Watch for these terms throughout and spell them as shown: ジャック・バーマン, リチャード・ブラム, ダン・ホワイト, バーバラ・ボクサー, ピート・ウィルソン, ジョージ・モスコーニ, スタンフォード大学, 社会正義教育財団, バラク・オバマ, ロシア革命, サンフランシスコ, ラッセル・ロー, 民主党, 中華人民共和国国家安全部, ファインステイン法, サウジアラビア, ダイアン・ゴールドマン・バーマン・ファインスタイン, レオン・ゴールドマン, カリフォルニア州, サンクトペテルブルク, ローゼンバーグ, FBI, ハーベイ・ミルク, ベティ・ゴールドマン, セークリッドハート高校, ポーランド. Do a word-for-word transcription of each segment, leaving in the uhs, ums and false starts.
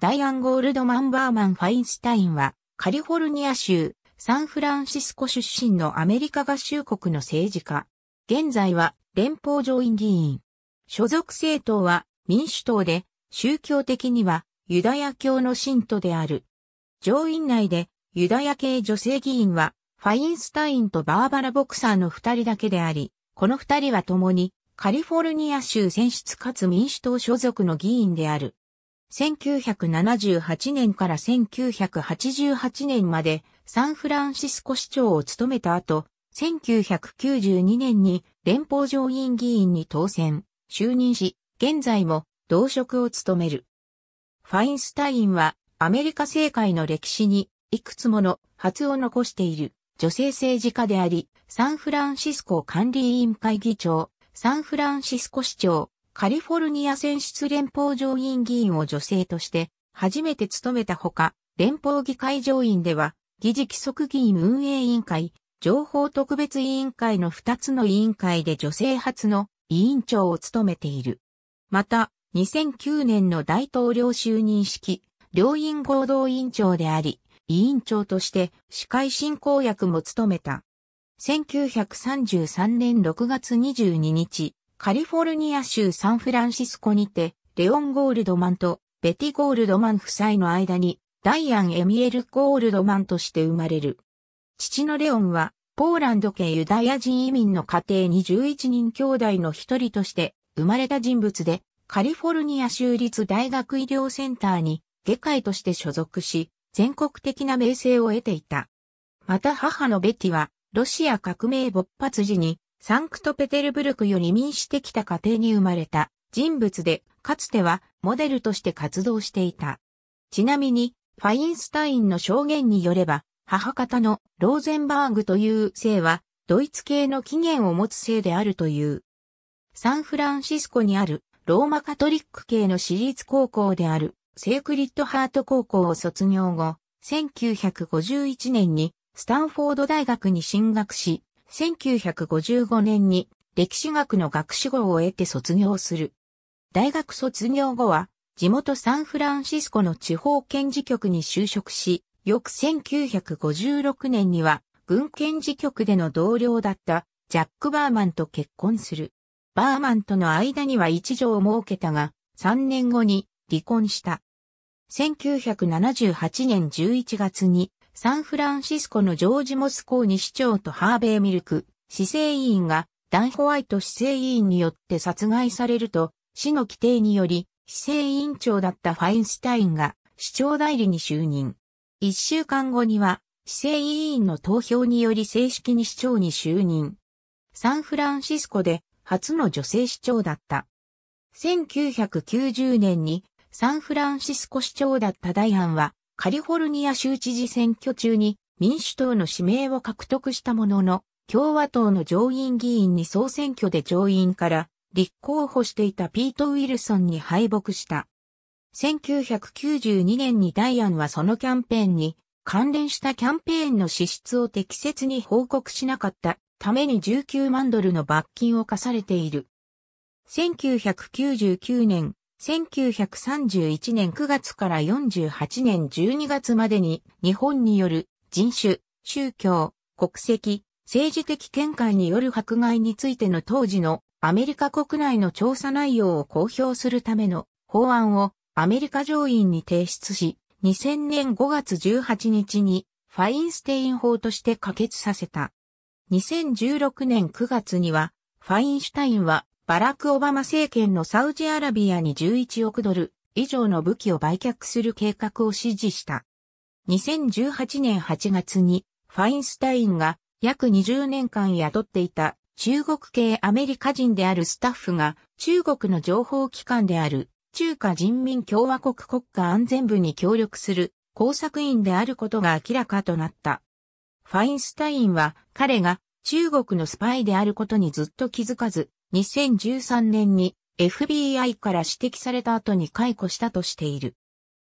ダイアン・ゴールドマン・バーマン・ファインスタインは、カリフォルニア州、サンフランシスコ出身のアメリカ合衆国の政治家。現在は、連邦上院議員。所属政党は、民主党で、宗教的には、ユダヤ教の信徒である。上院内で、ユダヤ系女性議員は、ファインスタインとバーバラ・ボクサーの二人だけであり、この二人は共に、カリフォルニア州選出かつ民主党所属の議員である。せんきゅうひゃくななじゅうはちねんからせんきゅうひゃくはちじゅうはちねんまでサンフランシスコ市長を務めた後、せんきゅうひゃくきゅうじゅうにねんに連邦上院議員に当選、就任し、現在も同職を務める。ファインスタインはアメリカ政界の歴史にいくつもの発を残している女性政治家であり、サンフランシスコ管理委員会議長、サンフランシスコ市長、カリフォルニア選出連邦上院議員を女性として初めて務めたほか、連邦議会上院では、議事規則議院運営委員会、情報特別委員会のふたつの委員会で女性初の委員長を務めている。また、にせんきゅうねんの大統領就任式、両院合同委員長であり、委員長として司会進行役も務めた。せんきゅうひゃくさんじゅうさんねんろくがつにじゅうににち、カリフォルニア州サンフランシスコにて、レオン・ゴールドマンとベティ・ゴールドマン夫妻の間に、ダイアン・エミエル・ゴールドマンとして生まれる。父のレオンは、ポーランド系ユダヤ人移民の家庭にじゅういちにん兄弟の一人として生まれた人物で、カリフォルニア州立大学医療センターに外科医として所属し、全国的な名声を得ていた。また母のベティは、ロシア革命勃発時に、サンクトペテルブルクより移民してきた家庭に生まれた人物で、かつてはモデルとして活動していた。ちなみに、ファインスタインの証言によれば、母方のローゼンバーグという姓は、ドイツ系の起源を持つ姓であるという。サンフランシスコにあるローマカトリック系の私立高校であるセークリッドハート高校を卒業後、せんきゅうひゃくごじゅういちねんにスタンフォード大学に進学し、せんきゅうひゃくごじゅうごねんに歴史学の学士号を得て卒業する。大学卒業後は地元サンフランシスコの地方検事局に就職し、翌せんきゅうひゃくごじゅうろくねんには軍検事局での同僚だったジャック・バーマンと結婚する。バーマンとの間には一女を設けたが、さんねんごに離婚した。せんきゅうひゃくななじゅうはちねんじゅういちがつに、サンフランシスコのジョージ・モスコーニ市長とハーベイ・ミルク市政委員がダン・ホワイト市政委員によって殺害されると、市の規定により市政委員長だったファインスタインが市長代理に就任。一週間後には市政委員の投票により正式に市長に就任。サンフランシスコで初の女性市長だった。せんきゅうひゃくきゅうじゅうねんにサンフランシスコ市長だったダイアンは、カリフォルニア州知事選挙中に民主党の指名を獲得したものの、共和党の上院議員に総選挙で上院から立候補していたピート・ウィルソンに敗北した。せんきゅうひゃくきゅうじゅうにねんにダイアンはそのキャンペーンに関連したキャンペーンの支出を適切に報告しなかったためにじゅうきゅうまんドルの罰金を課されている。せんきゅうひゃくきゅうじゅうきゅうねん、せんきゅうひゃくさんじゅういちねんくがつからよんじゅうはちねんじゅうにがつまでに日本による人種、宗教、国籍、政治的見解による迫害についての当時のアメリカ国内の調査内容を公表するための法案をアメリカ上院に提出し、にせんねんごがつじゅうはちにちにファインスタイン法として可決させた。にせんじゅうろくねんくがつにはファインシュタインはバラク・オバマ政権のサウジアラビアにじゅういちおくドル以上の武器を売却する計画を支持した。にせんじゅうはちねんはちがつにファインスタインが約にじゅうねんかん雇っていた中国系アメリカ人であるスタッフが中国の情報機関である中華人民共和国国家安全部に協力する工作員であることが明らかとなった。ファインスタインは彼が中国のスパイであることにずっと気づかず、にせんじゅうさんねんに エフビーアイ から指摘された後に解雇したとしている。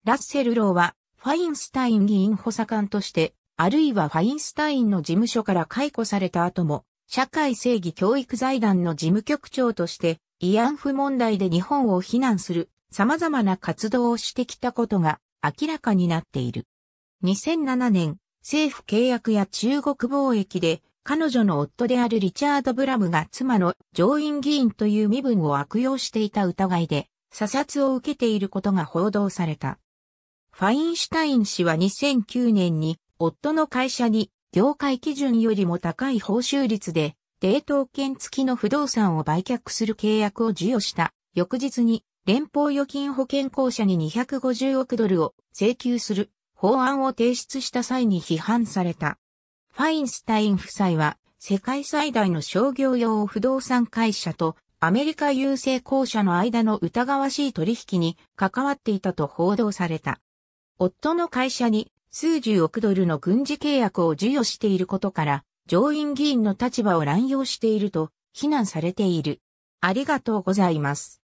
ラッセル・ローはファインスタイン議員補佐官として、あるいはファインスタインの事務所から解雇された後も、社会正義教育財団の事務局長として、慰安婦問題で日本を非難する様々な活動をしてきたことが明らかになっている。にせんななねん、政府契約や中国貿易で彼女の夫であるリチャード・ブラムが妻の上院議員という身分を悪用していた疑いで査察を受けていることが報道された。ファインシュタイン氏はにせんきゅうねんに夫の会社に業界基準よりも高い報酬率で抵当権付きの不動産を売却する契約を授与した翌日に連邦預金保険公社ににひゃくごじゅうおくドルを請求する法案を提出した際に批判された。ファインシュタイン夫妻は世界最大の商業用不動産会社とアメリカ郵政公社の間の疑わしい取引に関わっていたと報道された。夫の会社に数十億ドルの軍事契約を授与していることから、上院議員の立場を乱用していると非難されている。ありがとうございます。